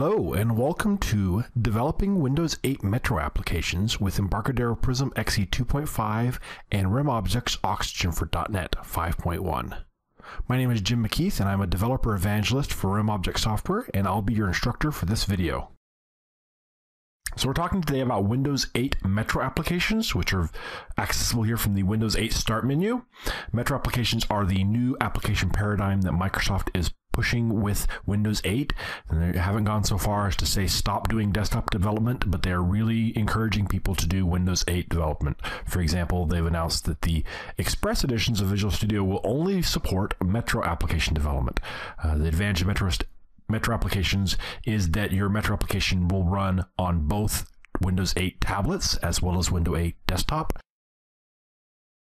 Hello and welcome to Developing Windows 8 Metro Applications with Embarcadero Prism XE 2.5 and RemObjects Oxygene for .NET 5.1. My name is Jim McKeith and I'm a developer evangelist for RemObjects Software, and I'll be your instructor for this video. So we're talking today about Windows 8 Metro applications, which are accessible here from the Windows 8 Start menu. Metro applications are the new application paradigm that Microsoft is pushing with Windows 8, and they haven't gone so far as to say stop doing desktop development, but they're really encouraging people to do Windows 8 development. For example, they've announced that the Express editions of Visual Studio will only support Metro application development. The advantage of Metro applications is that your Metro application will run on both Windows 8 tablets as well as Windows 8 desktop.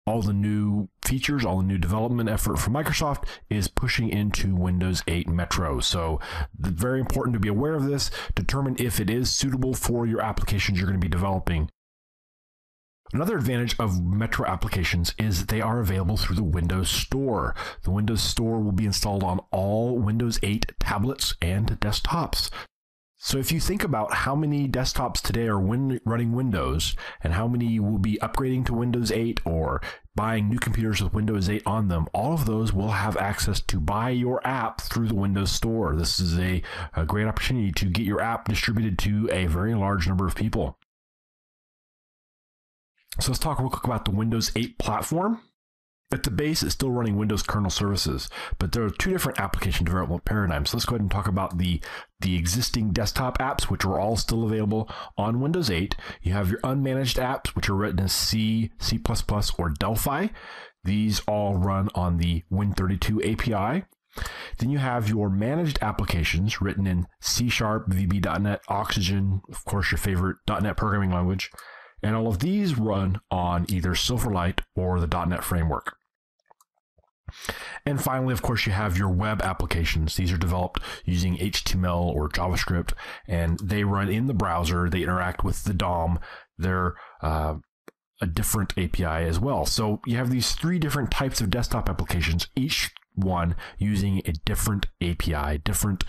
All the new features, all the new development effort from Microsoft is pushing into Windows 8 Metro. So very important to be aware of this. Determine if it is suitable for your applications you're going to be developing. Another advantage of Metro applications is that they are available through the Windows Store. The Windows Store will be installed on all Windows 8 tablets and desktops. So if you think about how many desktops today are running Windows and how many will be upgrading to Windows 8 or buying new computers with Windows 8 on them, all of those will have access to buy your app through the Windows Store. This is a great opportunity to get your app distributed to a very large number of people. So let's talk real quick about the Windows 8 platform. At the base, it's still running Windows kernel services, but there are two different application development paradigms. So let's go ahead and talk about the existing desktop apps, which are all still available on Windows 8. You have your unmanaged apps, which are written in C, C++, or Delphi. These all run on the Win32 API. Then you have your managed applications written in C#, VB.NET, Oxygene, of course your favorite .NET programming language. And all of these run on either Silverlight or the .NET Framework. And finally, of course, you have your web applications. These are developed using HTML or JavaScript, and they run in the browser. They interact with the DOM. They're a different API as well. So you have these three different types of desktop applications, each one using a different API, different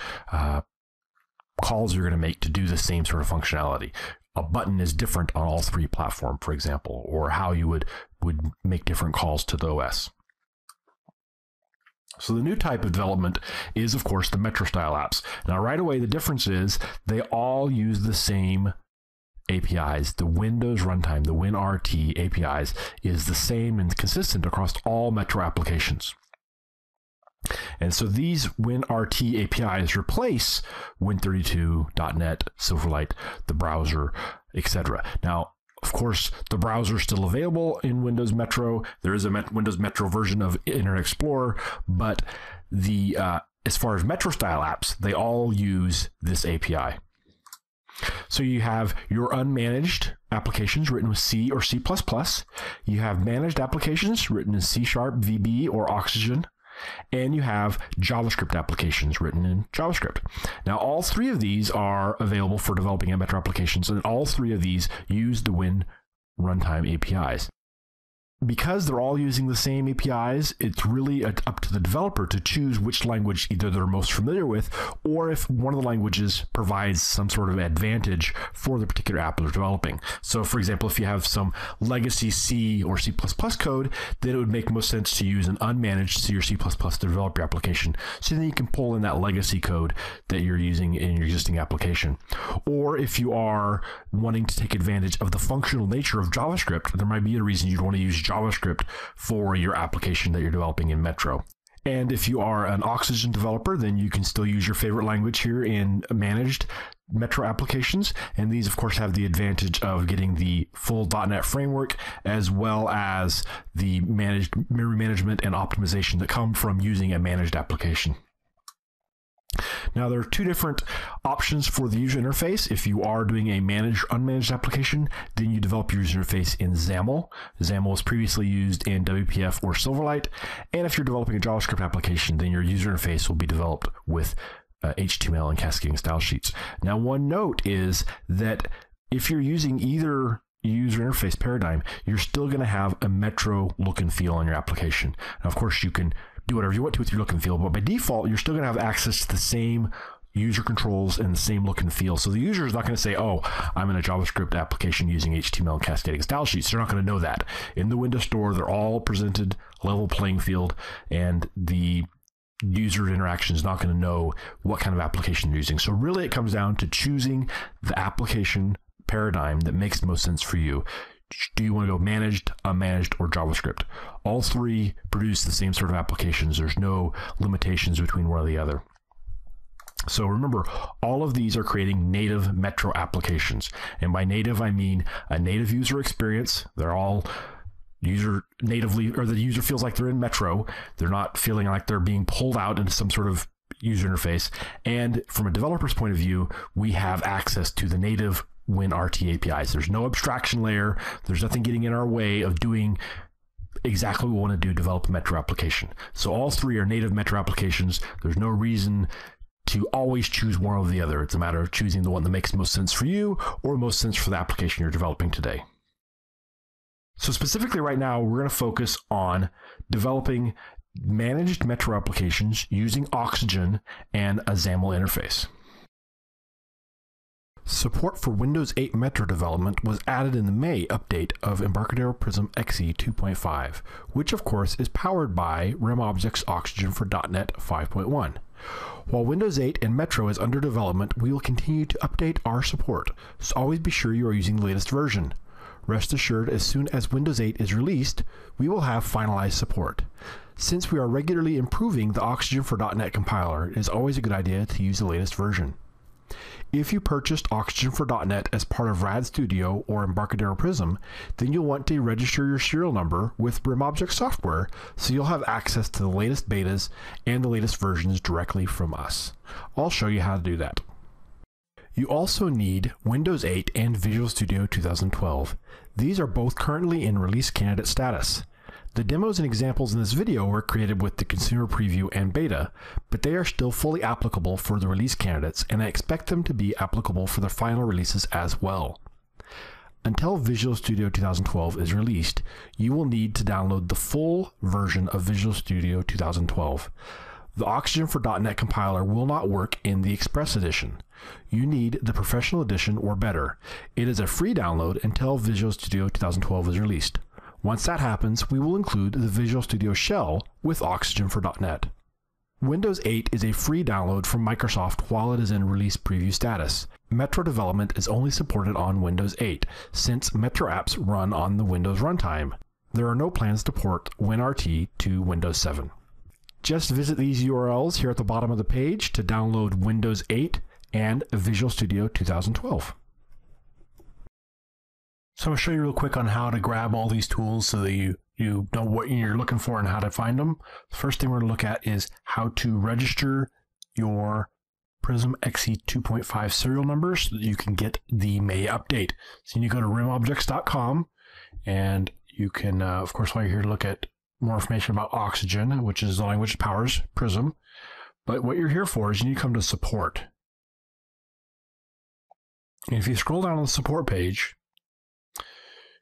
calls you're going to make to do the same sort of functionality. A button is different on all three platforms, for example, or how you would make different calls to the OS. So the new type of development is, of course, the Metro style apps. Now, right away, the difference is they all use the same APIs. The Windows runtime, the WinRT APIs, is the same and consistent across all Metro applications. And so these WinRT APIs replace Win32, .NET, Silverlight, the browser, etc. Now, of course, the browser is still available in Windows Metro. There is a Windows Metro version of Internet Explorer, but as far as Metro-style apps, they all use this API. So you have your unmanaged applications written with C or C++. You have managed applications written in C#, VB, or Oxygene. And you have JavaScript applications written in JavaScript. Now, all three of these are available for developing Metro applications, and all three of these use the Win runtime APIs. Because they're all using the same APIs, it's really up to the developer to choose which language either they're most familiar with, or if one of the languages provides some sort of advantage for the particular app they're developing. So for example, if you have some legacy C or C++ code, then it would make most sense to use an unmanaged C or C++ to develop your application. So then you can pull in that legacy code that you're using in your existing application. Or if you are wanting to take advantage of the functional nature of JavaScript, there might be a reason you'd want to use JavaScript for your application that you're developing in Metro. And if you are an Oxygene developer, then you can still use your favorite language here in managed Metro applications. And these, of course, have the advantage of getting the full .NET framework as well as the management and optimization that come from using a managed application. Now, there are two different options for the user interface. If you are doing a managed or unmanaged application, then you develop your user interface in XAML. XAML was previously used in WPF or Silverlight. And if you're developing a JavaScript application, then your user interface will be developed with HTML and cascading style sheets. Now, one note is that if you're using either user interface paradigm, you're still going to have a Metro look and feel on your application. Now, of course, you can do whatever you want to with your look and feel, but by default, you're still going to have access to the same user controls and the same look and feel. So the user is not going to say, oh, I'm in a JavaScript application using HTML and cascading style sheets. They're not going to know that. In the Windows Store, they're all presented level playing field, and the user interaction is not going to know what kind of application they're using. So really it comes down to choosing the application paradigm that makes the most sense for you. Do you want to go managed, unmanaged, or JavaScript? All three produce the same sort of applications. There's no limitations between one or the other. So remember, all of these are creating native Metro applications. And by native, I mean a native user experience. They're all user natively, or the user feels like they're in Metro. They're not feeling like they're being pulled out into some sort of user interface. And from a developer's point of view, we have access to the native WinRT APIs. There's no abstraction layer. There's nothing getting in our way of doing exactly what we want to do, develop a Metro application. So all three are native Metro applications. There's no reason to always choose one over the other. It's a matter of choosing the one that makes most sense for you or most sense for the application you're developing today. So specifically right now, we're going to focus on developing managed Metro applications using Oxygene and a XAML interface. Support for Windows 8 Metro development was added in the May update of Embarcadero Prism XE 2.5, which of course is powered by RemObjects Oxygene for .NET 5.1. While Windows 8 and Metro is under development, we will continue to update our support, so always be sure you are using the latest version. Rest assured, as soon as Windows 8 is released, we will have finalized support. Since we are regularly improving the Oxygene for .NET compiler, it is always a good idea to use the latest version. If you purchased Oxygene for .NET as part of RAD Studio or Embarcadero Prism, then you'll want to register your serial number with RemObjects Software, so you'll have access to the latest betas and the latest versions directly from us. I'll show you how to do that. You also need Windows 8 and Visual Studio 2012. These are both currently in release candidate status. The demos and examples in this video were created with the consumer preview and beta, but they are still fully applicable for the release candidates, and I expect them to be applicable for the final releases as well. Until Visual Studio 2012 is released, you will need to download the full version of Visual Studio 2012. The Oxygene for .NET compiler will not work in the Express Edition. You need the Professional Edition or better. It is a free download until Visual Studio 2012 is released. Once that happens, we will include the Visual Studio shell with Oxygene for .NET. Windows 8 is a free download from Microsoft while it is in release preview status. Metro development is only supported on Windows 8, since Metro apps run on the Windows runtime. There are no plans to port WinRT to Windows 7. Just visit these URLs here at the bottom of the page to download Windows 8 and Visual Studio 2012. So I'll show you real quick on how to grab all these tools so that you know what you're looking for and how to find them. The first thing we're going to look at is how to register your Prism XE 2.5 serial number so that you can get the May update. So you go to remobjects.com, and you can, of course, while you're here, look at more information about Oxygene, which is the language that powers Prism. But what you're here for is you need to come to support. And if you scroll down on the support page,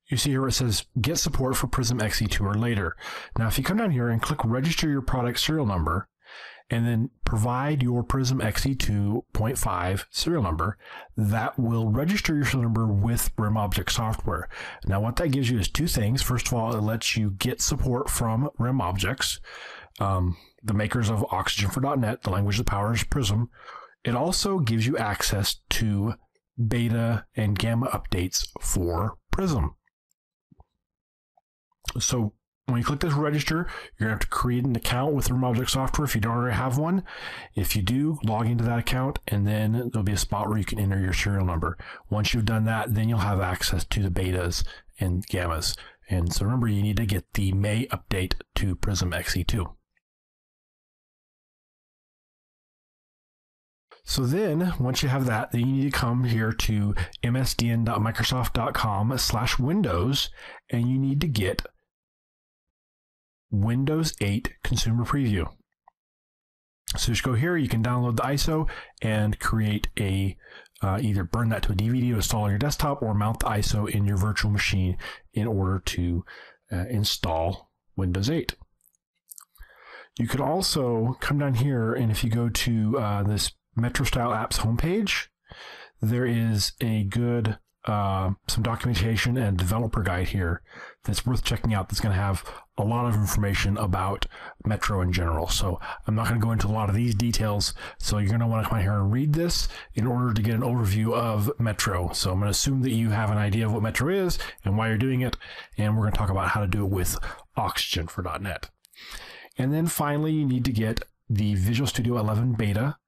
you see here it says, get support for Prism XE2 or later. Now, if you come down here and click register your product serial number, and then provide your Prism XE 2.5 serial number, that will register your serial number with RemObjects Software. Now, what that gives you is two things. First of all, it lets you get support from RemObjects, the makers of Oxygene for .NET, the language that powers Prism. It also gives you access to beta and gamma updates for Prism. So when you click this register, you're going to have to create an account with RemObjects Software if you don't already have one. If you do, log into that account, and then there'll be a spot where you can enter your serial number. Once you've done that, then you'll have access to the betas and gammas. And so remember, you need to get the May update to Prism XE2. So then, once you have that, then you need to come here to msdn.microsoft.com/windows, and you need to get Windows 8 Consumer Preview. So just go here, you can download the ISO and create a, either burn that to a DVD to install on your desktop, or mount the ISO in your virtual machine in order to install Windows 8. You could also come down here, and if you go to this Metro Style Apps homepage, there is a good some documentation and developer guide here that's worth checking out. That's going to have a lot of information about Metro in general. So I'm not going to go into a lot of these details. So you're going to want to come here and read this in order to get an overview of Metro. So I'm going to assume that you have an idea of what Metro is and why you're doing it. And we're going to talk about how to do it with Oxygen for .NET. And then finally, you need to get the Visual Studio 11 beta.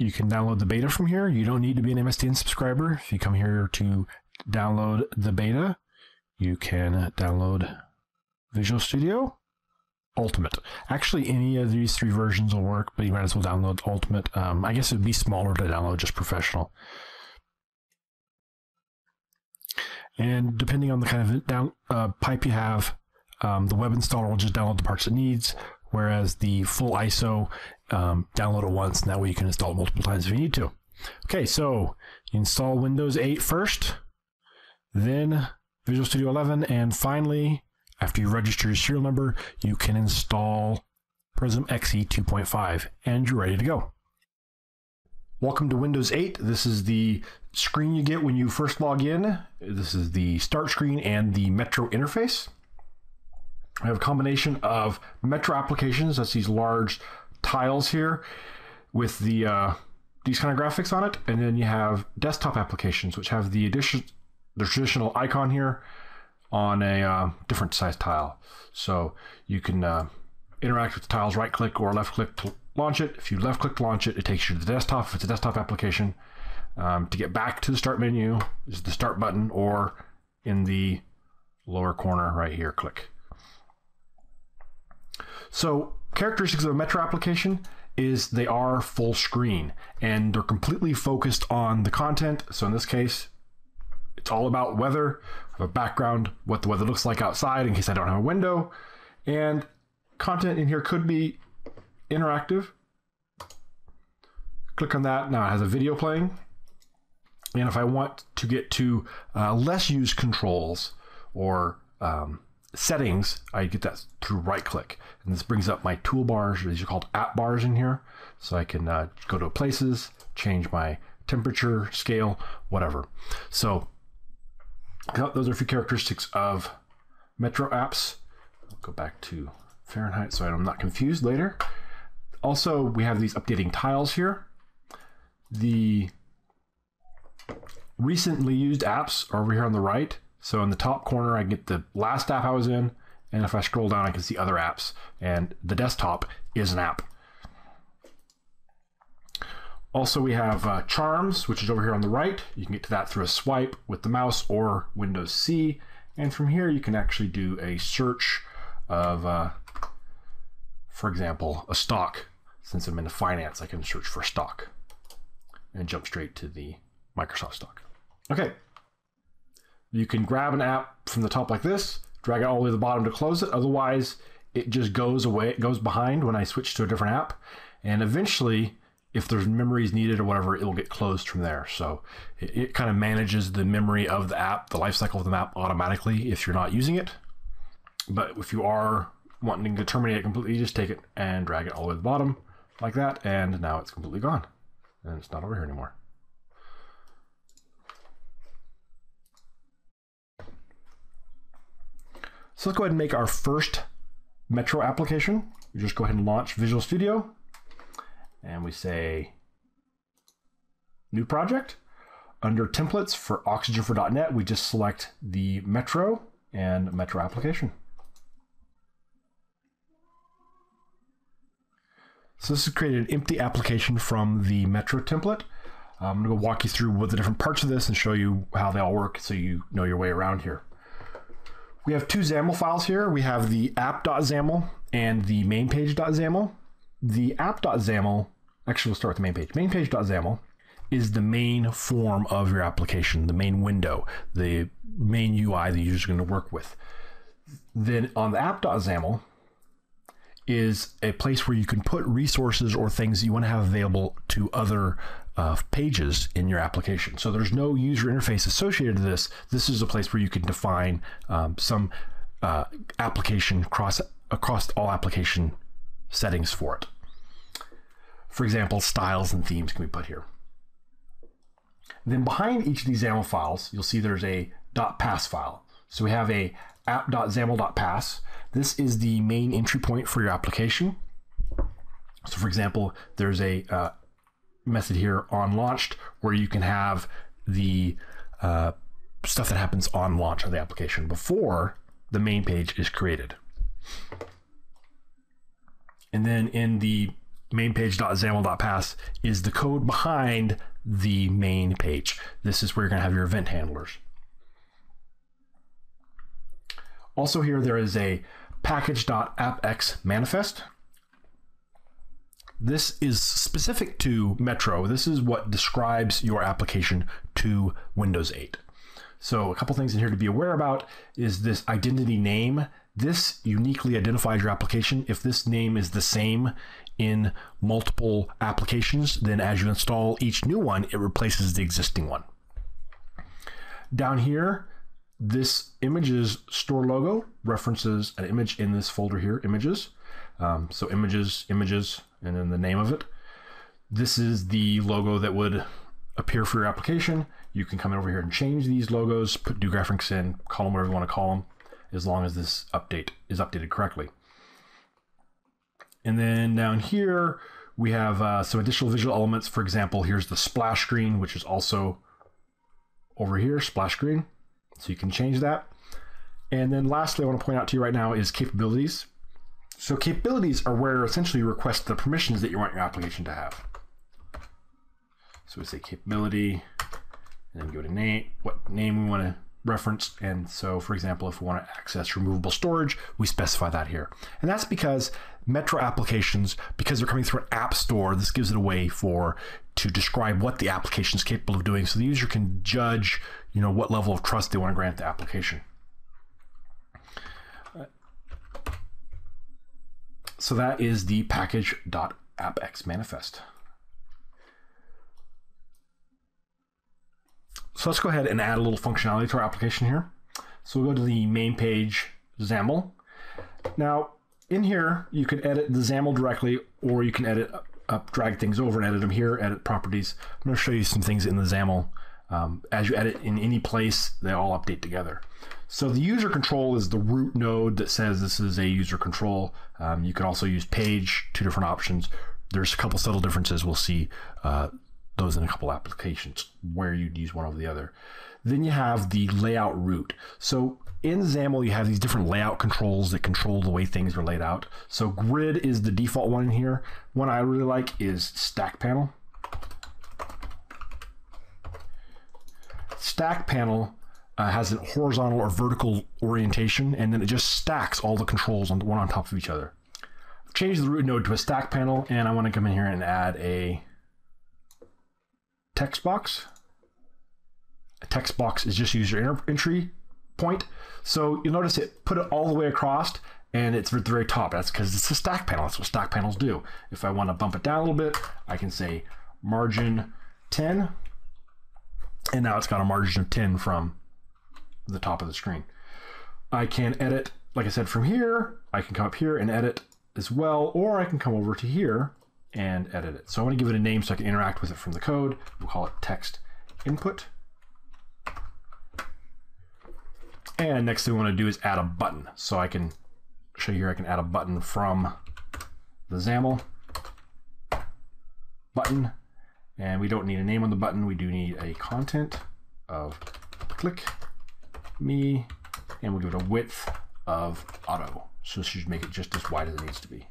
You can download the beta from here. You don't need to be an MSDN subscriber. If you come here to download the beta, you can download Visual Studio Ultimate. Actually, any of these three versions will work, but you might as well download Ultimate. I guess it would be smaller to download just Professional. And depending on the kind of pipe you have, the web installer will just download the parts it needs, whereas the full ISO, download it once, and that way you can install it multiple times if you need to. Okay, so install Windows 8 first, then Visual Studio 11, and finally, after you register your serial number, you can install Prism XE 2.5, and you're ready to go. Welcome to Windows 8. This is the screen you get when you first log in. This is the start screen and the Metro interface. We have a combination of Metro applications, that's these large tiles here with the these kind of graphics on it, and then you have desktop applications, which have the traditional icon here on a different size tile. So you can interact with the tiles, right click or left click to launch it. If you left click to launch it, it takes you to the desktop. If it's a desktop application, to get back to the start menu is the start button, or in the lower corner right here, click. So characteristics of a Metro application is they are full screen and they're completely focused on the content. So in this case, it's all about weather, a background, what the weather looks like outside in case I don't have a window. And content in here could be interactive. Click on that. Now it has a video playing. And if I want to get to less used controls or settings, I get that through right click, and this brings up my toolbars. These are called app bars in here, so I can go to places, change my temperature, scale, whatever. So those are a few characteristics of Metro apps. I'll go back to Fahrenheit so I'm not confused later. Also, we have these updating tiles here. The recently used apps are over here on the right. So in the top corner, I get the last app I was in, and if I scroll down, I can see other apps, and the desktop is an app. Also, we have Charms, which is over here on the right. You can get to that through a swipe with the mouse or Windows C, and from here, you can actually do a search of, for example, a stock. Since I'm into finance, I can search for stock and jump straight to the Microsoft stock. Okay. You can grab an app from the top like this, drag it all the way to the bottom to close it. Otherwise, it just goes away. It goes behind when I switch to a different app. And eventually, if there's memories needed or whatever, it will get closed from there. So it kind of manages the memory of the app, the lifecycle of the app automatically if you're not using it. But if you are wanting to terminate it completely, you just take it and drag it all the way to the bottom like that. And now it's completely gone. And it's not over here anymore. So let's go ahead and make our first Metro application. We just go ahead and launch Visual Studio and we say new project. Under templates for Oxygen for .NET, we just select the Metro and Metro application. So this has created an empty application from the Metro template. I'm gonna go walk you through what the different parts of this and show you how they all work so you know your way around here. We have two XAML files here. We have the app.xaml and the mainpage.xaml. The app.xaml, actually we'll start with the mainpage. Mainpage.xaml is the main form of your application, the main window, the main UI the user's going to work with. Then on the app.xaml is a place where you can put resources or things you want to have available to other pages in your application. So there's no user interface associated to this. This is a place where you can define some application across all application settings for it. For example, styles and themes can be put here. Then behind each of these XAML files, you'll see there's a .pass file. So we have a app.xaml.pass. This is the main entry point for your application. So for example, there's a method here on launched where you can have the stuff that happens on launch of the application before the main page is created. And then in the main page.xaml.pass is the code behind the main page. This is where you're going to have your event handlers. Also here, there is a package.appx manifest. This is specific to Metro. This is what describes your application to Windows 8. So a couple things in here to be aware about is this identity name. This uniquely identifies your application. If this name is the same in multiple applications, then as you install each new one, it replaces the existing one. Down here, this images store logo references an image in this folder here, images. So images, images, and then the name of it. This is the logo that would appear for your application. You can come over here and change these logos, do graphics in, call them whatever you want to call them, as long as this update is updated correctly. And then down here, we have some additional visual elements. For example, here's the splash screen, which is also over here, splash screen. So you can change that. And then lastly, I want to point out to you right now is capabilities. So capabilities are where essentially you request the permissions that you want your application to have. So we say capability, and then go to name, what name we want to reference. And so for example, if we want to access removable storage, we specify that here. And that's because Metro applications, because they're coming through an app store, this gives it a way to describe what the application is capable of doing. So the user can judge, you know, what level of trust they want to grant the application. So that is the package.appx manifest. So let's go ahead and add a little functionality to our application here. So we'll go to the main page XAML. Now in here, you can edit the XAML directly, or you can edit up, drag things over and edit them here, edit properties. I'm going to show you some things in the XAML. As you edit in any place, they all update together. So the user control is the root node that says this is a user control. You can also use page, two different options. There's a couple subtle differences. We'll see those in a couple applications where you'd use one over the other. Then you have the layout root. So in XAML, you have these different layout controls that control the way things are laid out. So grid is the default one in here. One I really like is stack panel. Stack panel has a horizontal or vertical orientation, and then it just stacks all the controls on one on top of each other. I've changed the root node to a stack panel, and I want to come in here and add a text box. A text box is just user entry point. So you'll notice it put it all the way across, and it's at the very top. That's because it's a stack panel. That's what stack panels do. If I want to bump it down a little bit, I can say margin 10, and now it's got a margin of 10 from the top of the screen. I can edit, like I said, from here. I can come up here and edit as well, or I can come over to here and edit it. So I want to give it a name so I can interact with it from the code. We'll call it text input. And next thing we want to do is add a button. So I can show you here, I can add a button from the XAML button. And we don't need a name on the button. We do need a content of click me, and we'll give it a width of auto. So this should make it just as wide as it needs to be.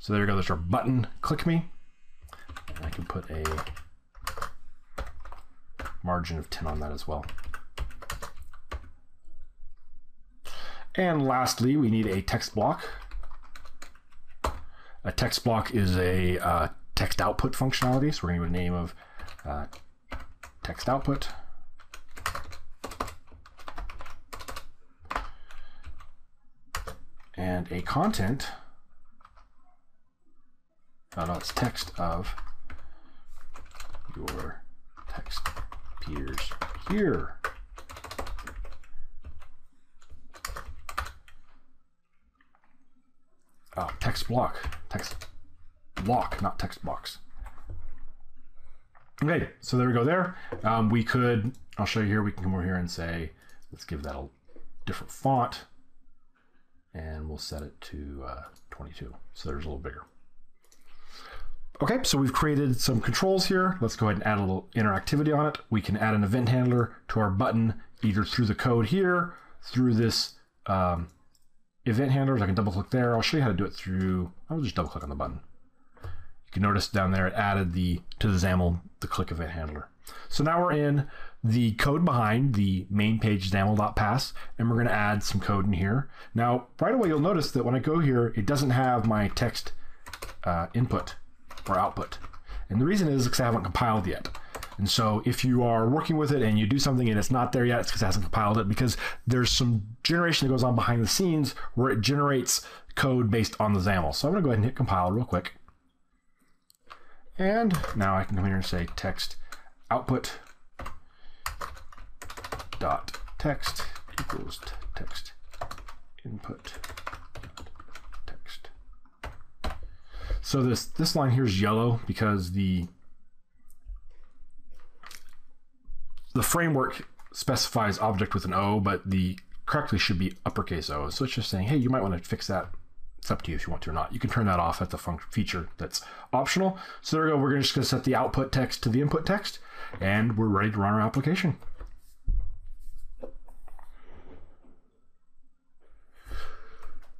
So there you go, there's our button, click me. And I can put a margin of 10 on that as well. And lastly, we need a text block. A text block is a text output functionality. So we're gonna give it a name of text output. And a content, no, it's text of your text appears here. Text block, text block, not text box. Okay, so there we go there. We could, I'll show you here, we can come over here and say, let's give that a different font and we'll set it to 22. So there's a little bigger. Okay, so we've created some controls here. Let's go ahead and add a little interactivity on it. We can add an event handler to our button either through the code here, through this event handlers. I can double click there. I'll show you how to do it through, I'll just double click on the button. You can notice down there it added to the XAML, the click event handler. So now we're in the code behind the main page XAML.pass, and we're going to add some code in here. Now, right away, you'll notice that when I go here, it doesn't have my text input or output. And the reason is because I haven't compiled yet. And so if you are working with it and you do something and it's not there yet, it's because it hasn't compiled it, because there's some generation that goes on behind the scenes where it generates code based on the XAML. So I'm going to go ahead and hit compile real quick. And now I can come here and say text output dot text equals text input text. So this line here is yellow because the framework specifies object with an O, but the correctly should be uppercase O. So it's just saying, hey, you might want to fix that. It's up to you if you want to or not. You can turn that off. That's a feature that's optional. So there we go. We're just going to set the output text to the input text, and we're ready to run our application.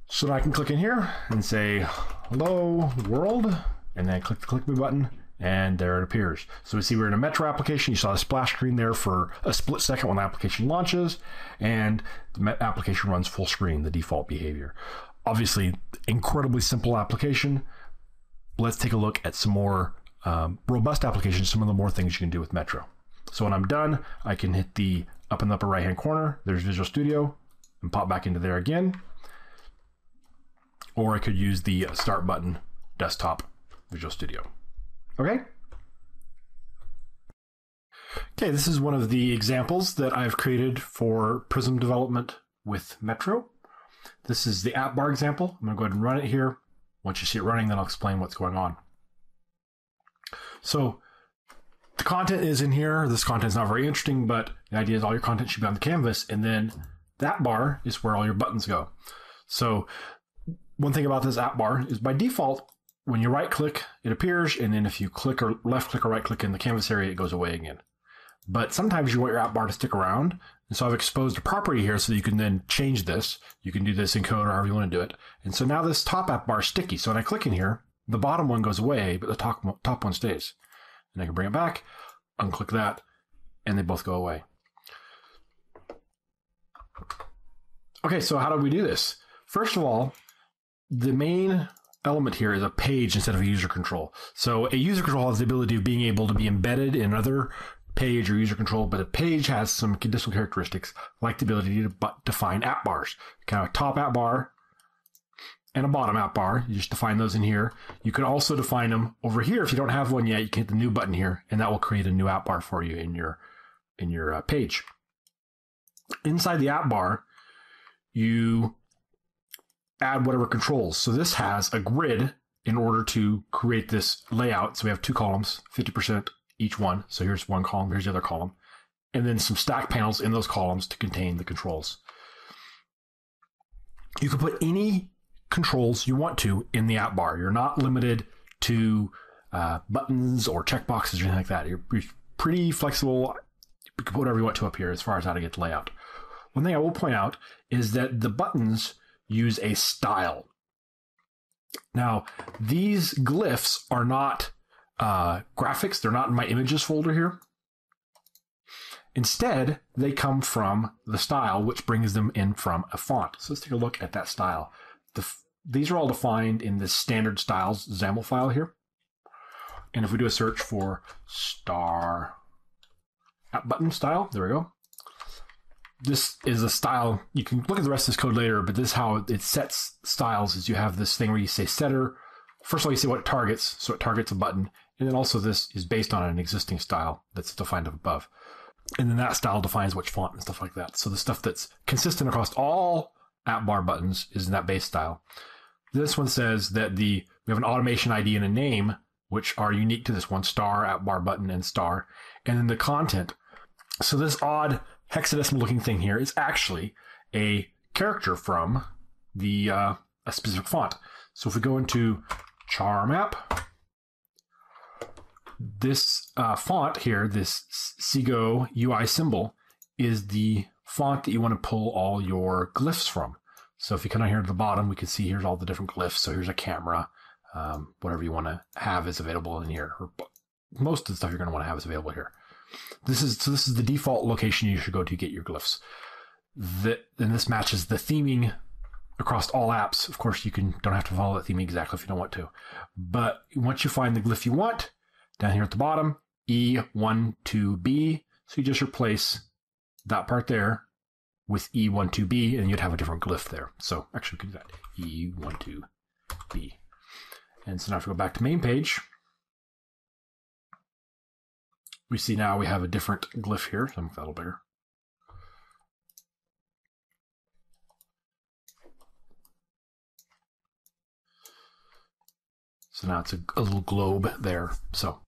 So now I can click in here and say, hello world, and then click the click me button. And there it appears. So we see we're in a Metro application. You saw a splash screen there for a split second when the application launches, and the application runs full screen, the default behavior. Obviously, incredibly simple application. Let's take a look at some more robust applications, some of the more things you can do with Metro. So when I'm done, I can hit the up in the upper right-hand corner, there's Visual Studio, and pop back into there again. Or I could use the Start button, Desktop, Visual Studio. Okay, this is one of the examples that I've created for Prism development with Metro. This is the AppBar example. I'm going to go ahead and run it here. Once you see it running, then I'll explain what's going on. So the content is in here. This content is not very interesting, but the idea is all your content should be on the canvas, and then that bar is where all your buttons go. So one thing about this AppBar is by default, when you right click, it appears, and then if you click or left click or right click in the canvas area, it goes away again. But sometimes you want your app bar to stick around, and so I've exposed a property here so that you can then change this. You can do this in code or however you want to do it. And so now this top app bar is sticky, so when I click in here, the bottom one goes away, but the top one stays. And I can bring it back, unclick that, and they both go away. Okay, so how do we do this? First of all, the main element here is a page instead of a user control. So a user control has the ability of being able to be embedded in another page or user control, but a page has some conditional characteristics like the ability to define app bars. Kind of a top app bar and a bottom app bar. You just define those in here. You can also define them over here. If you don't have one yet, you can hit the new button here, and that will create a new app bar for you in your page. Inside the app bar, you add whatever controls. So this has a grid in order to create this layout. So we have two columns, 50% each one. So here's one column, here's the other column, and then some stack panels in those columns to contain the controls. You can put any controls you want to in the app bar. You're not limited to buttons or checkboxes or anything like that. You're pretty flexible. You can put whatever you want to up here as far as how to get the layout. One thing I will point out is that the buttons use a style. Now, these glyphs are not graphics. They're not in my images folder here. Instead, they come from the style, which brings them in from a font. So let's take a look at that style. These are all defined in this standard styles XAML file here. And if we do a search for star app button style, there we go. This is a style. You can look at the rest of this code later, but this is how it sets styles. Is you have this thing where you say setter. First of all, you say what it targets, so it targets a button. And then also this is based on an existing style that's defined up above. And then that style defines which font and stuff like that. So the stuff that's consistent across all app bar buttons is in that base style. This one says that we have an automation ID and a name, which are unique to this one, star, AppBar button, and star, and then the content. So this odd hexadecimal looking thing here is actually a character from the a specific font. So if we go into char map, this font here, this Segoe UI symbol, is the font that you want to pull all your glyphs from. So if you come down here to the bottom, we can see here's all the different glyphs. So here's a camera, whatever you want to have is available in here. Or most of the stuff you're going to want to have is available here. This is the default location you should go to get your glyphs. And this matches the theming across all apps. Of course, you don't have to follow that theming exactly if you don't want to. But once you find the glyph you want, down here at the bottom, E12B. So you just replace that part there with E12B, and you'd have a different glyph there. So actually, we could do that, E12B. And so now if we go back to main page, we see now we have a different glyph here. So I'm going to make that a little bigger. So now it's a little globe there. So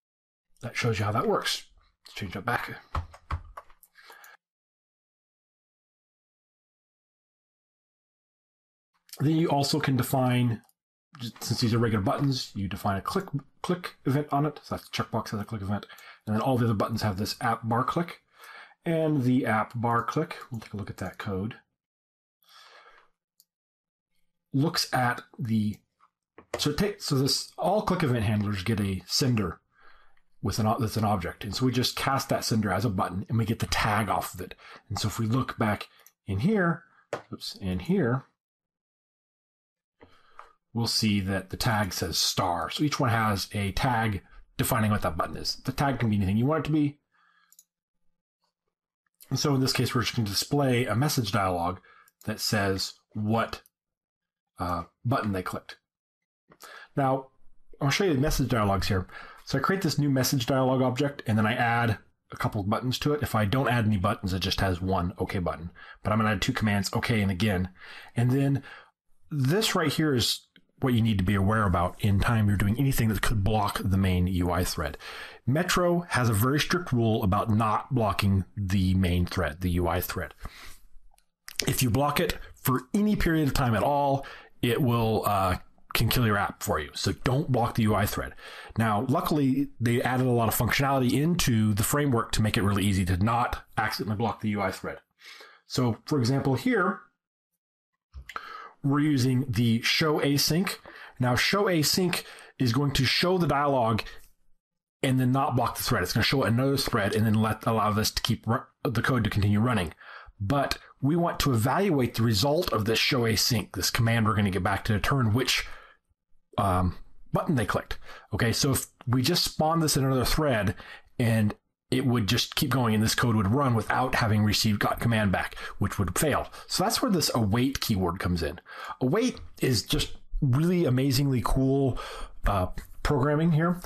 that shows you how that works. Let's change that back. Then you also can define, since these are regular buttons, you define a click event on it. So that's the checkbox has a click event. And then all the other buttons have this app bar click. And the app bar click, we'll take a look at that code, looks at the, so all click event handlers get a sender that's an object. And so we just cast that sender as a button and we get the tag off of it. And so if we look back in here, we'll see that the tag says star. So each one has a tag defining what that button is. The tag can be anything you want it to be. And so in this case, we're just going to display a message dialog that says what button they clicked. Now, I'll show you the message dialogs here. So I create this new message dialog object, and then I add a couple of buttons to it. If I don't add any buttons, it just has one OK button. But I'm going to add two commands, OK and again. And then this right here is what you need to be aware about in time you're doing anything that could block the main UI thread. Metro has a very strict rule about not blocking the main thread, the UI thread. If you block it for any period of time at all, it will can kill your app for you. So don't block the UI thread. Now, luckily, they added a lot of functionality into the framework to make it really easy to not accidentally block the UI thread. So, for example, here, we're using the show async. Now show async is going to show the dialogue and then not block the thread. It's going to show another thread and then allow this to keep the code to continue running. But we want to evaluate the result of this show async, this command we're going to get back to determine which button they clicked. Okay, so if we just spawn this in another thread and it would just keep going and this code would run without having received got command back, which would fail. So that's where this await keyword comes in. Await is just really amazingly cool programming here.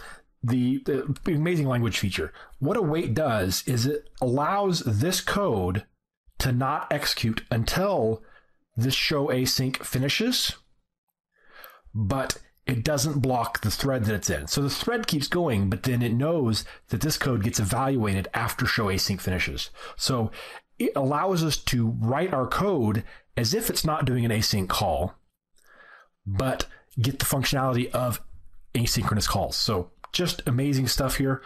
The amazing language feature. What await does is it allows this code to not execute until this show async finishes, but it doesn't block the thread that it's in. So the thread keeps going, but then it knows that this code gets evaluated after show async finishes. So it allows us to write our code as if it's not doing an async call, but get the functionality of asynchronous calls. So just amazing stuff here.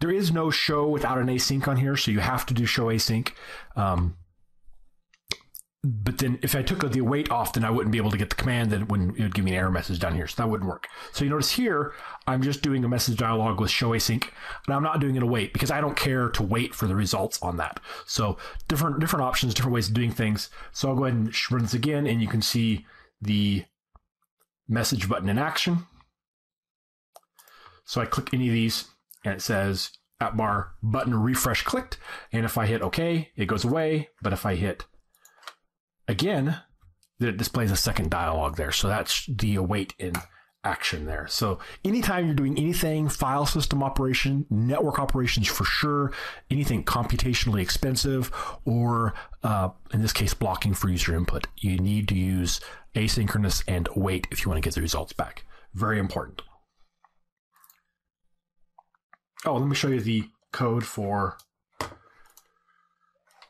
There is no show without an async on here, so you have to do show async. But then if I took the await off, then I wouldn't be able to get the command, then it would give me an error message down here. So that wouldn't work. So you notice here, I'm just doing a message dialog with show async, and I'm not doing an await because I don't care to wait for the results on that. So different options, different ways of doing things. So I'll go ahead and run this again, and you can see the message button in action. So I click any of these, and it says AppBar button refresh clicked. And if I hit OK, it goes away. But if I hit again, that it displays a second dialog there. So that's the await in action there. So anytime you're doing anything, file system operation, network operations for sure, anything computationally expensive, or in this case, blocking for user input, you need to use asynchronous and await if you want to get the results back. Very important. Oh, let me show you the code for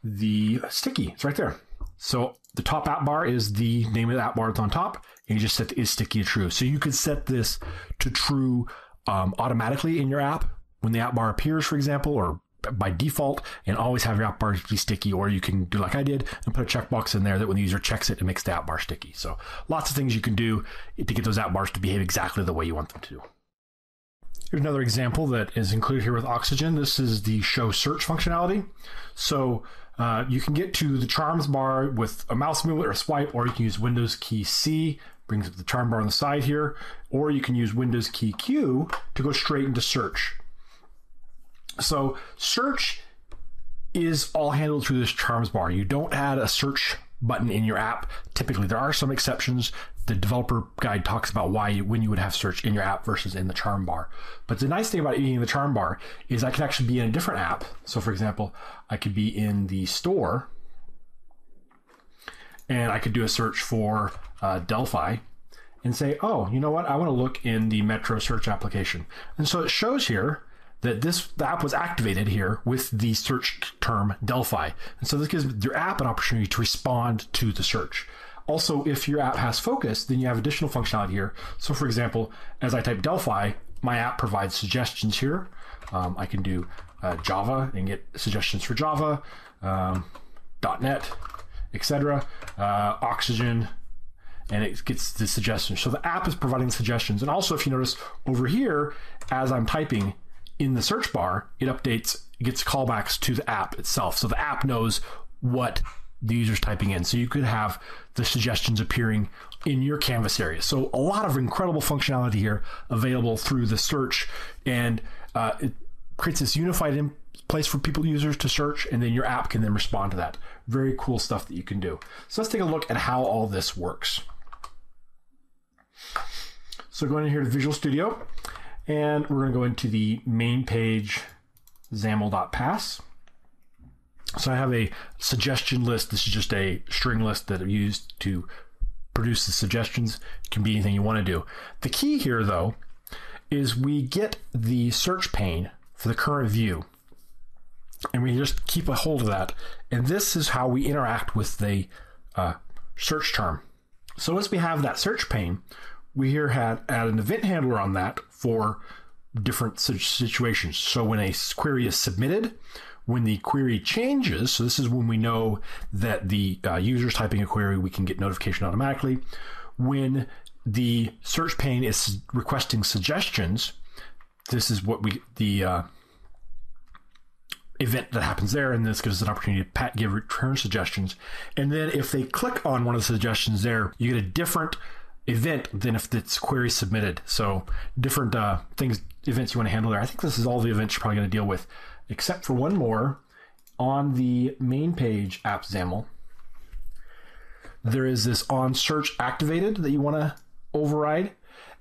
the sticky. It's right there. So the top app bar is the name of the app bar that's on top, and you just set the is sticky to true. So you could set this to true automatically in your app when the app bar appears, for example, or by default, and always have your app bar be sticky, or you can do like I did and put a checkbox in there that when the user checks it, it makes the app bar sticky. So lots of things you can do to get those app bars to behave exactly the way you want them to. Here's another example that is included here with Oxygene. This is the show search functionality. So you can get to the charms bar with a mouse movement or a swipe, or you can use Windows key C, brings up the charm bar on the side here, or you can use Windows key Q to go straight into search. So search is all handled through this charms bar. You don't add a search button in your app. Typically, there are some exceptions. The developer guide talks about why when you would have search in your app versus in the charm bar. But the nice thing about it being in the charm bar is I can actually be in a different app. So for example, I could be in the store and I could do a search for Delphi and say, oh, you know what? I want to look in the Metro search application. And so it shows here that the app was activated here with the search term Delphi. And so this gives your app an opportunity to respond to the search. Also, if your app has focus, then you have additional functionality here. So for example, as I type Delphi, my app provides suggestions here. I can do Java and get suggestions for Java, .NET, etc., Oxygene, and it gets the suggestions. So the app is providing suggestions. And also, if you notice over here, as I'm typing in the search bar, it updates, it gets callbacks to the app itself. So the app knows what the user's typing in. So you could have the suggestions appearing in your canvas area. So a lot of incredible functionality here available through the search, and it creates this unified place for users to search, and then your app can then respond to that. Very cool stuff that you can do. So let's take a look at how all this works. So going in here to Visual Studio, and we're gonna go into the main page XAML.pass. So I have a suggestion list. This is just a string list that I've used to produce the suggestions. It can be anything you want to do. The key here, though, is we get the search pane for the current view, and we just keep a hold of that. And this is how we interact with the search term. So once we have that search pane, we here add an event handler on that for different situations. So when a query is submitted, when the query changes, so this is when we know that the user's typing a query, we can get notification automatically. When the search pane is requesting suggestions, this is what the event that happens there, and this gives us an opportunity to give return suggestions. And then if they click on one of the suggestions there, you get a different event than if this query submitted. So different events you want to handle there. I think this is all the events you're probably going to deal with, except for one more. On the main page app XAML, there is this on search activated that you want to override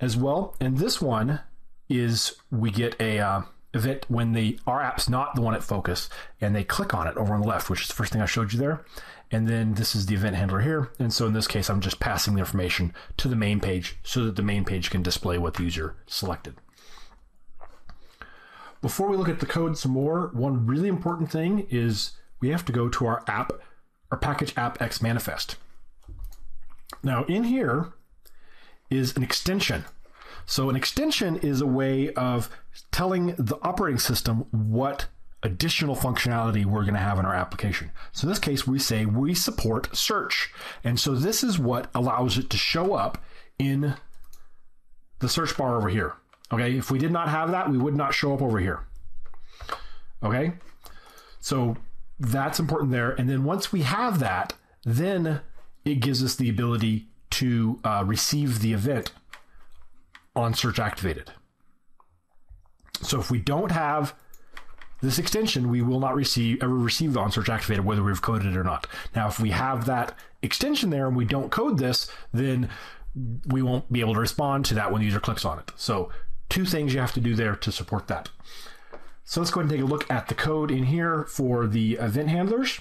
as well. And this one is we get a event when our app's not the one at focus and they click on it over on the left, which is the first thing I showed you there. And then this is the event handler here. And so in this case, I'm just passing the information to the main page so that the main page can display what the user selected. Before we look at the code some more, one really important thing is we have to go to our app, our package app X manifest. Now in here is an extension. So an extension is a way of telling the operating system what additional functionality we're going to have in our application. So in this case, we say we support search. And so this is what allows it to show up in the search bar over here. Okay, if we did not have that, we would not show up over here. Okay, so that's important there. And then once we have that, then it gives us the ability to receive the event on search activated. So if we don't have this extension, we will not ever receive the on search activated, whether we've coded it or not. Now, if we have that extension there and we don't code this, then we won't be able to respond to that when the user clicks on it. So two things you have to do there to support that. So let's go ahead and take a look at the code in here for the event handlers.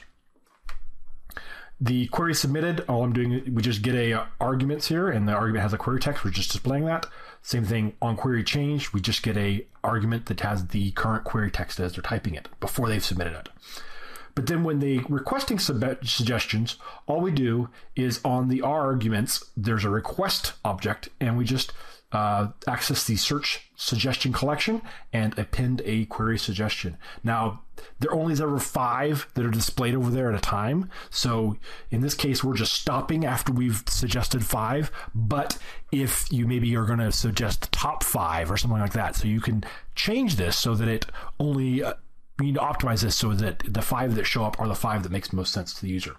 The query submitted, all I'm doing, we just get a arguments here, and the argument has a query text. We're just displaying that. Same thing on query change, we just get a argument that has the current query text as they're typing it before they've submitted it. But then when they requesting suggestions, all we do is on the arguments, there's a request object, and we just access the search suggestion collection and append a query suggestion. Now, there only is ever 5 that are displayed over there at a time. So in this case, we're just stopping after we've suggested 5. But if you maybe are going to suggest the top 5 or something like that, so you can change this so that it only... we need to optimize this so that the 5 that show up are the 5 that makes the most sense to the user.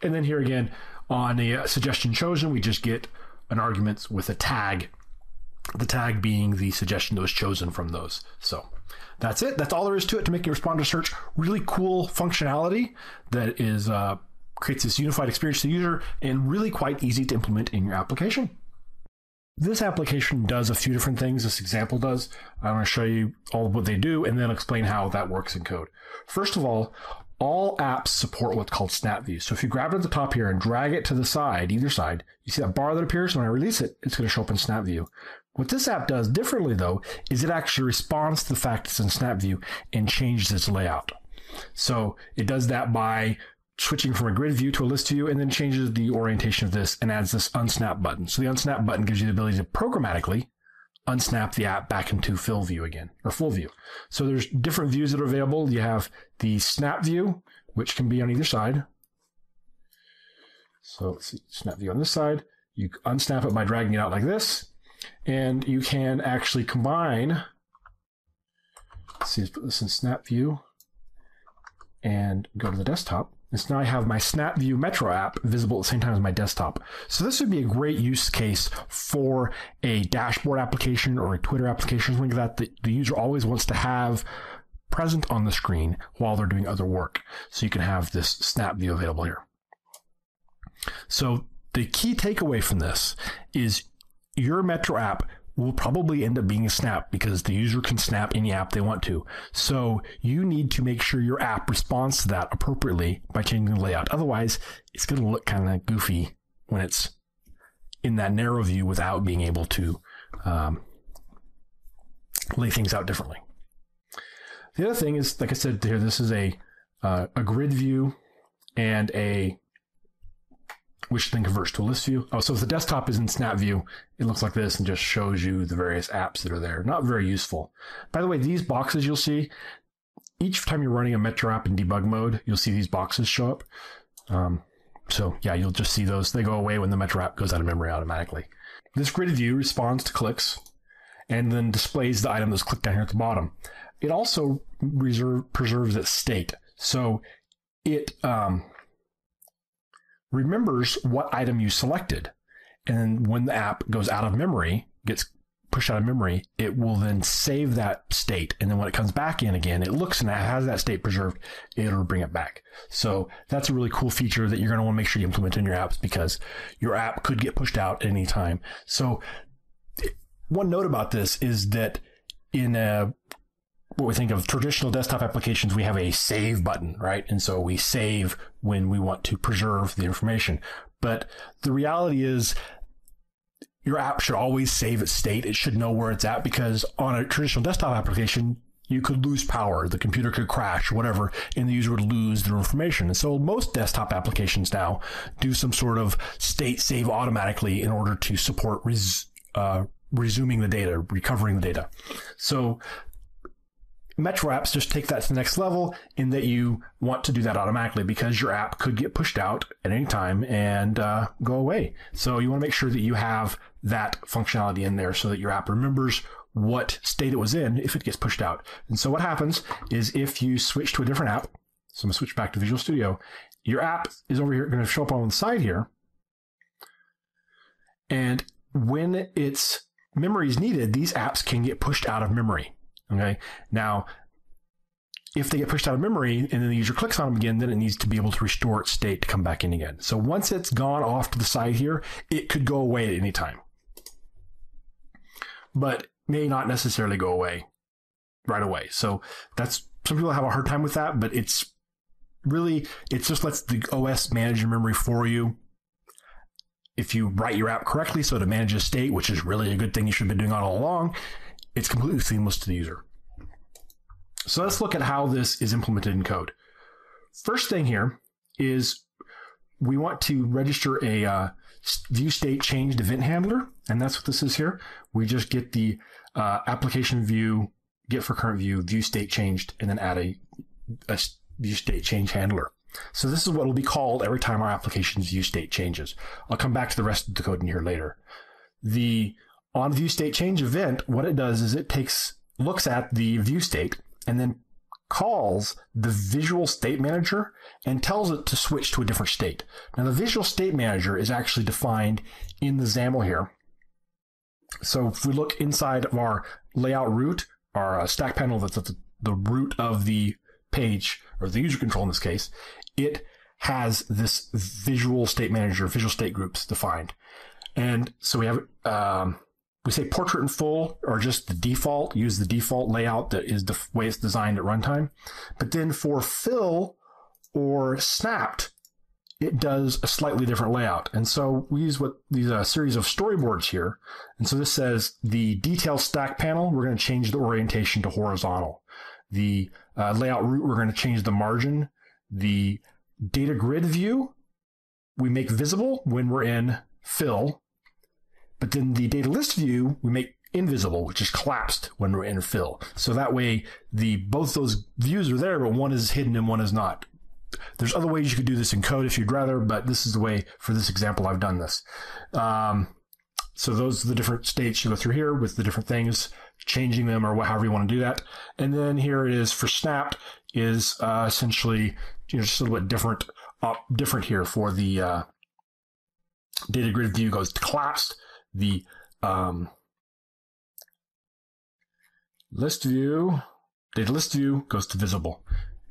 And then here again, on a suggestion chosen, we just get an argument with a tag, the tag being the suggestion that was chosen from those. So that's it. That's all there is to it to make you respond to search. Really cool functionality that is creates this unified experience to the user and really quite easy to implement in your application. This application does a few different things. This example does. I'm going to show you all of what they do and then explain how that works in code. First of all apps support what's called snap views. So if you grab it at the top here and drag it to the side, either side, you see that bar that appears. When I release it, it's going to show up in snap view. What this app does differently though, is it actually responds to the fact it's in snap view and changes its layout. So it does that by switching from a grid view to a list view, and then changes the orientation of this and adds this unsnap button. So the unsnap button gives you the ability to programmatically unsnap the app back into full view again, or full view. So there's different views that are available. You have the snap view, which can be on either side. So let's see, snap view on this side. You unsnap it by dragging it out like this, and you can actually combine. Let's see, let's put this in snap view and go to the desktop. So now I have my SnapView Metro app visible at the same time as my desktop. So this would be a great use case for a dashboard application or a Twitter application, something like that the user always wants to have present on the screen while they're doing other work. So you can have this SnapView available here. So the key takeaway from this is your Metro app will probably end up being a snap because the user can snap any app they want to. So you need to make sure your app responds to that appropriately by changing the layout. Otherwise, it's going to look kind of goofy when it's in that narrow view without being able to lay things out differently. The other thing is, like I said here, this is a grid view and a which then converts to a list view. Oh, so if the desktop is in snap view, it looks like this and just shows you the various apps that are there. Not very useful. By the way, these boxes you'll see, each time you're running a Metro app in debug mode, you'll see these boxes show up. So yeah, you'll just see those. They go away when the Metro app goes out of memory automatically. This grid view responds to clicks and then displays the item that's clicked down here at the bottom. It also preserves its state. So it... remembers what item you selected, and when the app goes out of memory, gets pushed out of memory, it will then save that state, and then when it comes back in again, it looks and it has that state preserved, it'll bring it back. So that's a really cool feature that you're going to want to make sure you implement in your apps because your app could get pushed out at any time. So one note about this is that in a what we think of traditional desktop applications, we have a save button, right? And so we save when we want to preserve the information. But the reality is your app should always save its state. It should know where it's at because on a traditional desktop application, you could lose power. The computer could crash, whatever, and the user would lose their information. And so most desktop applications now do some sort of state save automatically in order to support resuming the data, recovering the data. So Metro apps just take that to the next level in that you want to do that automatically because your app could get pushed out at any time and go away. So you want to make sure that you have that functionality in there so that your app remembers what state it was in if it gets pushed out. And so what happens is if you switch to a different app, so I'm going to switch back to Visual Studio, your app is over here going to show up on the side here. And when its memory is needed, these apps can get pushed out of memory. Okay. Now, if they get pushed out of memory and then the user clicks on them again, then it needs to be able to restore its state to come back in again. So once it's gone off to the side here, it could go away at any time, but may not necessarily go away right away. So that's, some people have a hard time with that, but it's really, it just lets the OS manage your memory for you. If you write your app correctly so to manage a state, which is really a good thing you should have been doing all along, it's completely seamless to the user. So let's look at how this is implemented in code. First thing here is we want to register a view state changed event handler, and that's what this is here. We just get the application view, get for current view, view state changed, and then add a view state change handler. So this is what will be called every time our application's view state changes. I'll come back to the rest of the code in here later. The on view state change event, what it does is it looks at the view state and then calls the Visual State Manager and tells it to switch to a different state. Now the Visual State Manager is actually defined in the XAML here. So if we look inside of our layout root, our stack panel that's at the root of the page, or the user control in this case, it has this Visual State Manager, Visual State Groups defined. And so we have, we say portrait in full, or just the default, use the default layout that is the way it's designed at runtime. But then for fill or snapped, it does a slightly different layout. And so we use what these series of storyboards here. And so this says the detail stack panel, we're going to change the orientation to horizontal. The layout root, we're going to change the margin. The data grid view, we make visible when we're in fill. But then the data list view, we make invisible, which is collapsed when we're in fill. So that way, both those views are there, but one is hidden and one is not. There's other ways you could do this in code if you'd rather, but this is the way, for this example, I've done this. So those are the different states you go through here with the different things, changing them or however you want to do that. And then here it is for snapped is essentially, you know, just a little bit different here for the data grid view goes to collapsed. The data list view goes to visible,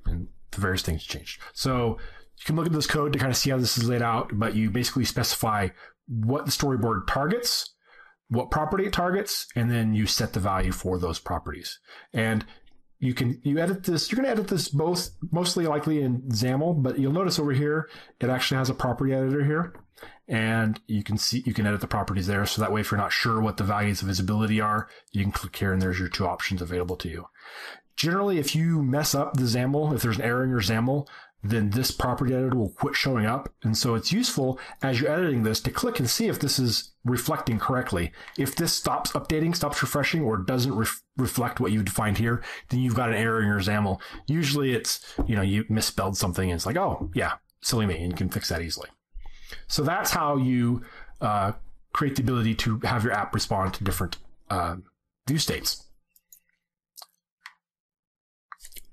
and the various things change. So you can look at this code to kind of see how this is laid out, but you basically specify what the storyboard targets, what property it targets, and then you set the value for those properties. And you edit this, you're going to edit this both mostly likely in XAML, but you'll notice over here, it actually has a property editor here. And you can see, you can edit the properties there. So that way, if you're not sure what the values of visibility are, you can click here and there's your two options available to you. Generally, if you mess up the XAML, if there's an error in your XAML, then this property editor will quit showing up. And so it's useful as you're editing this to click and see if this is reflecting correctly. If this stops updating, stops refreshing, or doesn't reflect what you defined here, then you've got an error in your XAML. Usually it's, you know, you misspelled something and it's like, oh yeah, silly me, and you can fix that easily. So that's how you create the ability to have your app respond to different view states.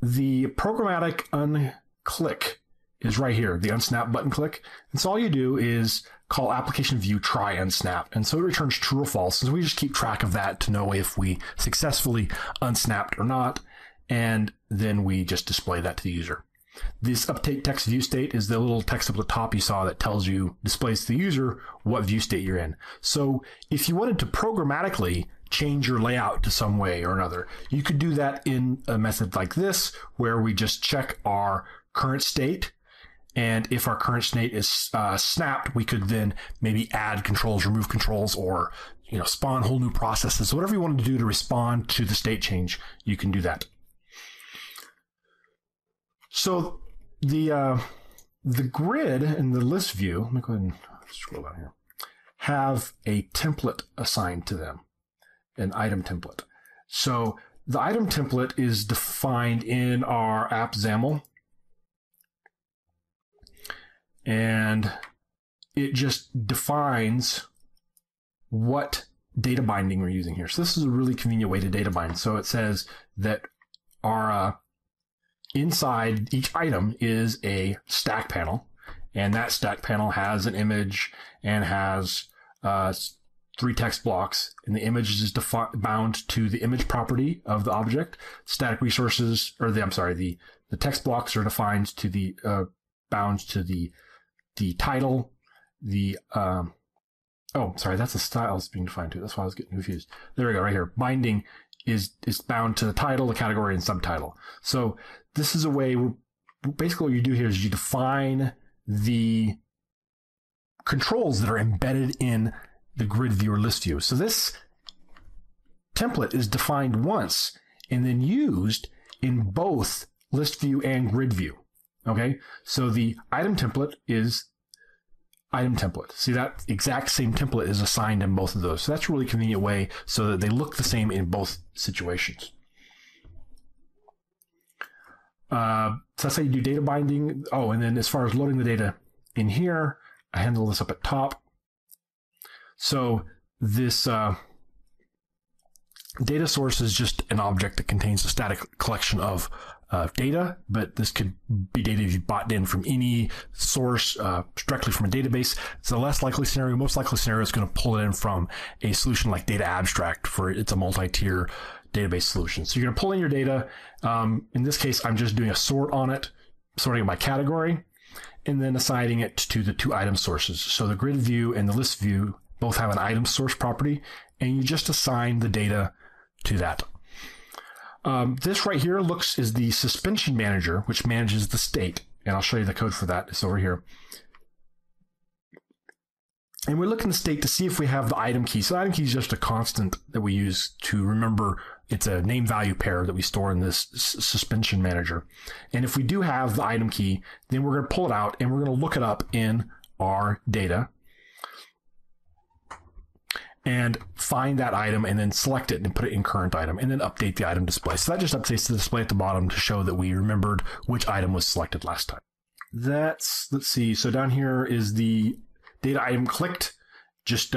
The programmatic unclick is right here, the unsnap button click. And so all you do is call application view try unsnap. And so it returns true or false. And so we just keep track of that to know if we successfully unsnapped or not. And then we just display that to the user. This update text view state is the little text up at the top you saw that tells you, displays to the user what view state you're in. So if you wanted to programmatically change your layout to some way or another, you could do that in a method like this, where we just check our current state. And if our current state is snapped, we could then maybe add controls, remove controls, or, you know, spawn whole new processes. Whatever you wanted to do to respond to the state change, you can do that. So the grid and the list view, let me go ahead and scroll down here, have a template assigned to them, an item template. So the item template is defined in our app XAML, and it just defines what data binding we're using here. So this is a really convenient way to data bind. So it says that our inside each item is a stack panel, and that stack panel has an image and has three text blocks, and the image is bound to the image property of the object. Static resources, or the text blocks are defined to the bound to the title. The that's the styles being defined to. That's why I was getting confused. There we go, right here. Binding is bound to the title, the category, and subtitle. So this is a way. Basically, what you do here is you define the controls that are embedded in the grid view or list view. So this template is defined once and then used in both list view and grid view. Okay, so the item template is item template. See, that exact same template is assigned in both of those. So that's a really convenient way so that they look the same in both situations. So that's how you do data binding. Oh, and then as far as loading the data in here, I handle this up at top. So this data source is just an object that contains a static collection of data, but this could be data you bought in from any source directly from a database. It's a less likely scenario. Most likely scenario is going to pull it in from a solution like Data Abstract, for it's a multi-tier database solution. So you're going to pull in your data. In this case, I'm just doing a sort on it, sorting by category, and then assigning it to the two item sources. So the grid view and the list view both have an item source property, and you just assign the data to that. This right here is the suspension manager, which manages the state, and I'll show you the code for that. It's over here. And we look in the state to see if we have the item key. So the item key is just a constant that we use to remember. It's a name value pair that we store in this suspension manager. And if we do have the item key, then we're going to pull it out and we're going to look it up in our data and find that item and then select it and put it in current item and then update the item display. So that just updates the display at the bottom to show that we remembered which item was selected last time. Let's see. So down here is the data item clicked, just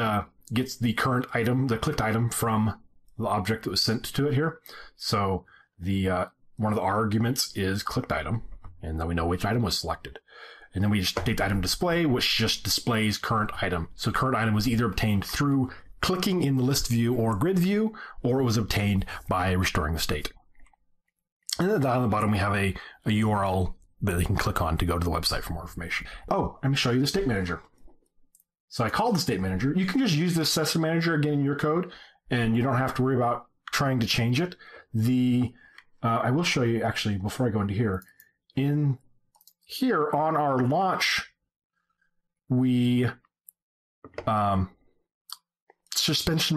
gets the current item, the clicked item from the object that was sent to it here. So the one of the arguments is clicked item, and then we know which item was selected. And then we just take the item display, which just displays current item. So current item was either obtained through clicking in the list view or grid view, or it was obtained by restoring the state. And then down at the bottom, we have a URL that they can click on to go to the website for more information. Oh, I'm going to show you the state manager. So I called the state manager. You can just use this session manager again in your code, and you don't have to worry about trying to change it. I will show you actually before I go into here. In here on our launch, we suspension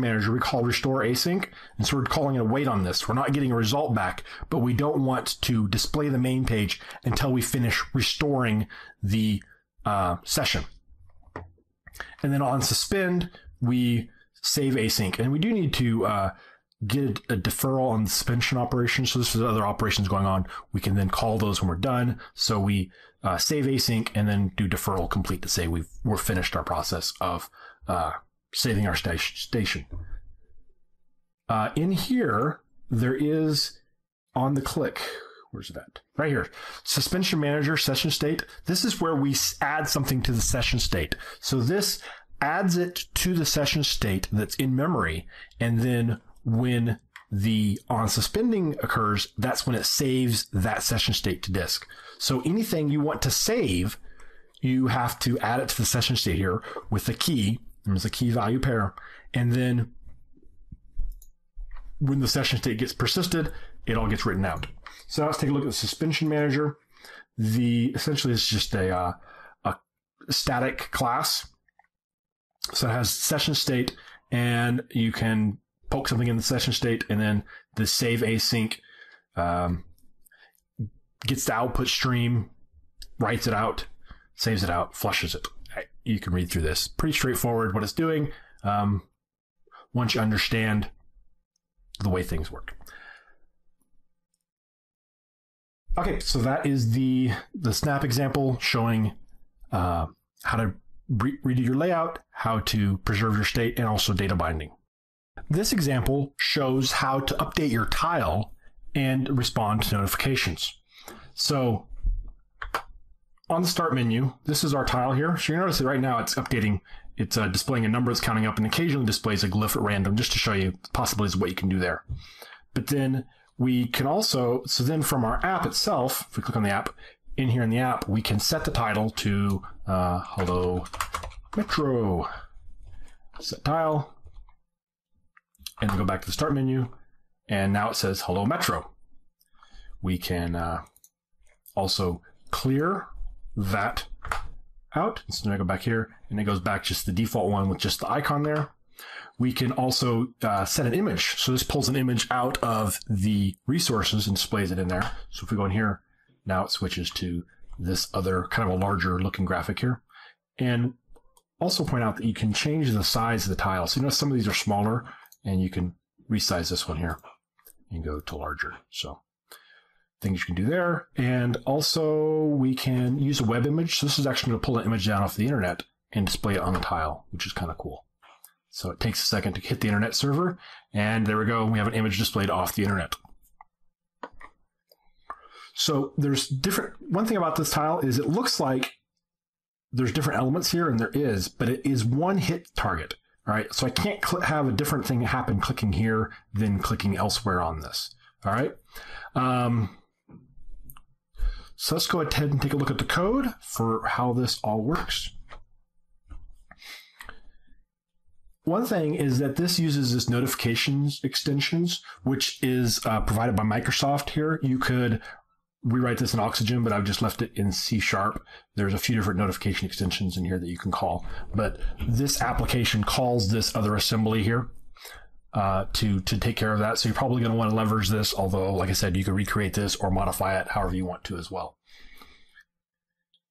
manager we call restore async, and so we're calling it a wait on this. We're not getting a result back, but we don't want to display the main page until we finish restoring the session. And then on suspend, we save async. And we do need to get a deferral on the suspension operation. So this is other operations going on. We can then call those when we're done. So we save async and then do deferral complete to say we're finished our process of saving our station. In here, there is on the click. Where's that? Right here. Suspension manager session state. This is where we add something to the session state. So this adds it to the session state that's in memory. And then when the on suspending occurs, that's when it saves that session state to disk. So anything you want to save, you have to add it to the session state here with the key. There's a key value pair. And then when the session state gets persisted, it all gets written out. So let's take a look at the suspension manager. Essentially, it's just a static class. So it has session state, and you can poke something in the session state, and then the save async gets the output stream, writes it out, saves it out, flushes it. You can read through this. Pretty straightforward what it's doing once you understand the way things work. Okay, so that is the snap example showing how to redo your layout, how to preserve your state, and also data binding. This example shows how to update your tile and respond to notifications. So on the start menu, this is our tile here. So you notice that right now it's updating. It's displaying a number that's counting up and occasionally displays a glyph at random just to show you possibilities of what you can do there. But then we can also, so then from our app itself, if we click on the app, in here in the app, we can set the title to Hello Metro. Set tile. And then go back to the start menu. And now it says Hello Metro. We can also clear that out. So now I go back here and it goes back just the default one with just the icon there. We can also set an image. So this pulls an image out of the resources and displays it in there. So if we go in here, now it switches to this other kind of a larger looking graphic here. And also point out that you can change the size of the tile. So you notice some of these are smaller and you can resize this one here and go to larger. So things you can do there. And also we can use a web image. So this is actually going to pull an image down off the internet and display it on the tile, which is kind of cool. So it takes a second to hit the internet server, and there we go. We have an image displayed off the internet. So there's different, one thing about this tile is it looks like there's different elements here, and there is, but it is one hit target. All right. So I can't have a different thing happen clicking here than clicking elsewhere on this. All right. So let's go ahead and take a look at the code for how this all works. One thing is that this uses this notifications extensions, which is provided by Microsoft here. You could rewrite this in Oxygene, but I've just left it in C#. There's a few different notification extensions in here that you can call, but this application calls this other assembly here to take care of that. So you're probably going to want to leverage this, although, like I said, you can recreate this or modify it however you want to as well.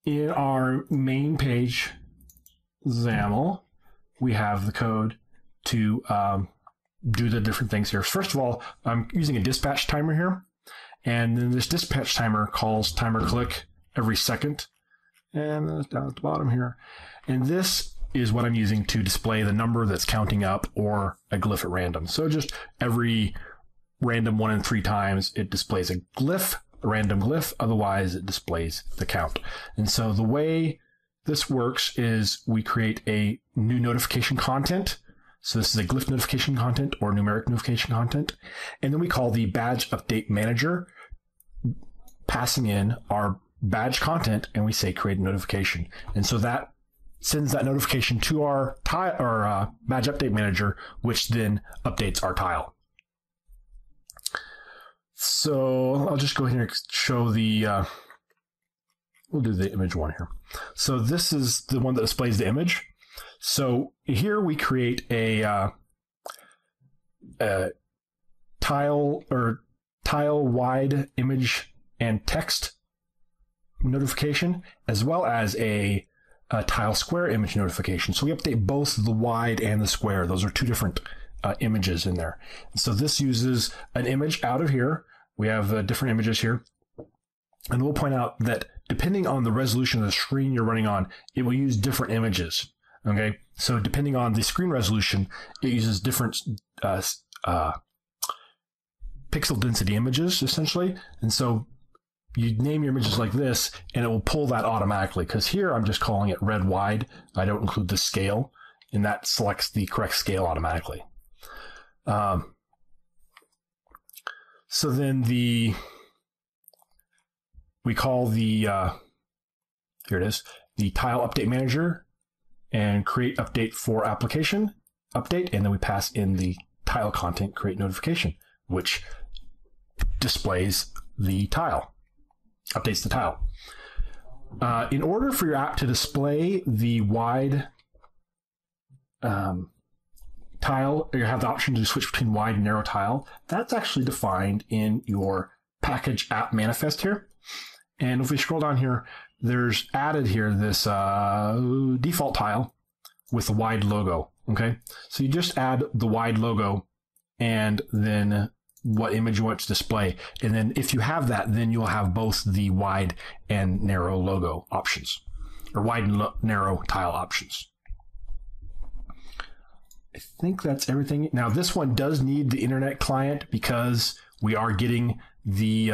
In our main page XAML, we have the code to do the different things here. First of all, I'm using a dispatch timer here. And then this dispatch timer calls timer click every second. And then down at the bottom here. And this is what I'm using to display the number that's counting up or a glyph at random. So just every random 1 in 3 times, it displays a glyph, a random glyph. Otherwise, it displays the count. And so the way this works is we create a new notification content. So this is a glyph notification content or numeric notification content. And then we call the badge update manager, passing in our badge content, and we say create a notification. And so that sends that notification to our tile or badge update manager, which then updates our tile. So I'll just go ahead and show the, we'll do the image one here. So this is the one that displays the image. So here we create a tile or tile-wide image and text notification, as well as a tile square image notification. So we update both the wide and the square. Those are two different images in there. And so this uses an image out of here. We have different images here. And we'll point out that depending on the resolution of the screen you're running on, it will use different images. Okay, so depending on the screen resolution, it uses different pixel density images, essentially. And so you name your images like this, and it will pull that automatically. Because here I'm just calling it red wide. I don't include the scale, and that selects the correct scale automatically. So then we call the, here it is, the tile update manager. And create update for application, update, and then we pass in the tile content create notification, which displays the tile, updates the tile. In order for your app to display the wide tile, or you have the option to switch between wide and narrow tile, that's actually defined in your package app manifest here. And if we scroll down here, there's added here this default tile with the wide logo. Okay, so you just add the wide logo and then what image you want to display. And then if you have that, then you'll have both the wide and narrow logo options, or wide and narrow tile options. I think that's everything. Now this one does need the internet client because we are getting the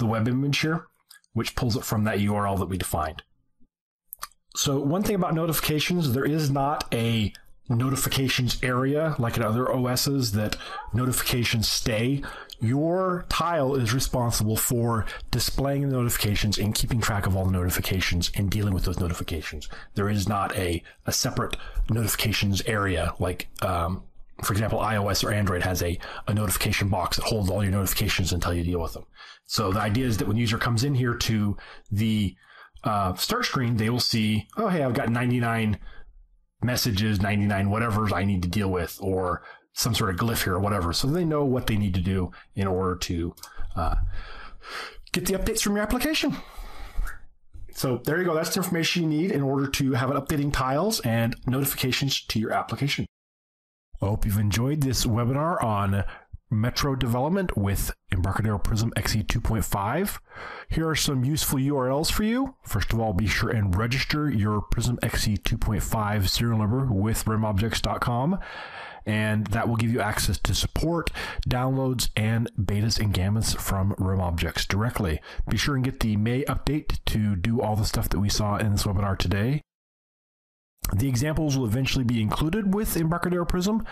web image here. which pulls it from that URL that we defined. So one thing about notifications, there is not a notifications area like in other OSs that notifications stay. Your tile is responsible for displaying the notifications and keeping track of all the notifications and dealing with those notifications. There is not a separate notifications area like, for example, iOS or Android has a notification box that holds all your notifications until you deal with them. So the idea is that when a user comes in here to the start screen, they will see, oh, hey, I've got 99 messages, 99 whatevers I need to deal with, or some sort of glyph here or whatever. So they know what they need to do in order to get the updates from your application. So there you go. That's the information you need in order to have it updating tiles and notifications to your application. I hope you've enjoyed this webinar on Metro development with Embarcadero Prism XE 2.5. Here are some useful URLs for you. First of all, be sure and register your Prism XE 2.5 serial number with remobjects.com, and that will give you access to support, downloads, and betas and gammas from RemObjects directly. Be sure and get the May update to do all the stuff that we saw in this webinar today. The examples will eventually be included with Embarcadero Prism,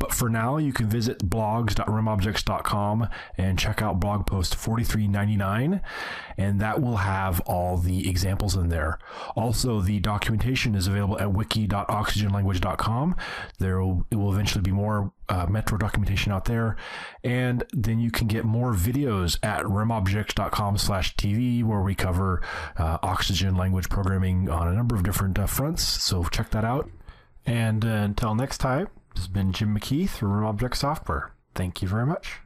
but for now you can visit blogs.remobjects.com and check out blog post 4399, and that will have all the examples in there. Also, the documentation is available at wiki.oxygenlanguage.com. It will eventually be more Metro documentation out there, and then you can get more videos at remobjects.com/tv, where we cover Oxygen language programming on a number of different fronts, so check that out. And until next time, this has been Jim McKeith from RemObjects Software. Thank you very much.